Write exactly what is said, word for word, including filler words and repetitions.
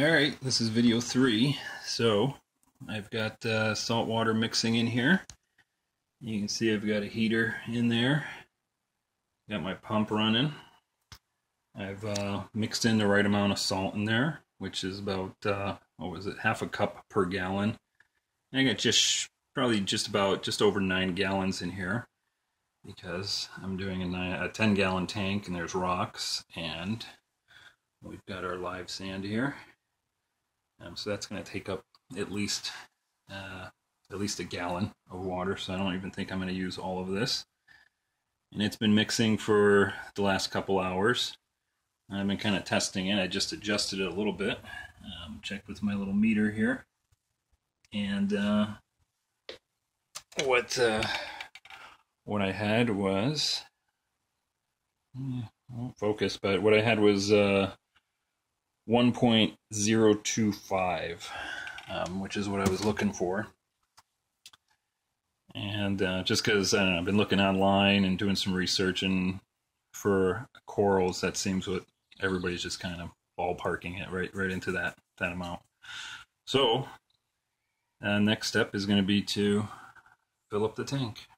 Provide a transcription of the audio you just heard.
All right, this is video three. So I've got uh, salt water mixing in here. You can see I've got a heater in there. Got my pump running. I've uh, mixed in the right amount of salt in there, which is about, uh, what was it, half a cup per gallon. And I got just probably just about just over nine gallons in here because I'm doing a, nine, a ten gallon tank and there's rocks and we've got our live sand here. Um, so that's going to take up at least uh, at least a gallon of water. So I don't even think I'm going to use all of this. And it's been mixing for the last couple hours. I've been kind of testing it. I just adjusted it a little bit. Um, checked with my little meter here, and uh, what uh, what I had was I won't focus, but what I had was. Uh, one point zero two five, um, which is what I was looking for. And uh, just because, I don't know, I've been looking online and doing some research, and for corals, that seems what everybody's just kind of ballparking it right, right into that, that amount. So, uh, next step is going to be to fill up the tank.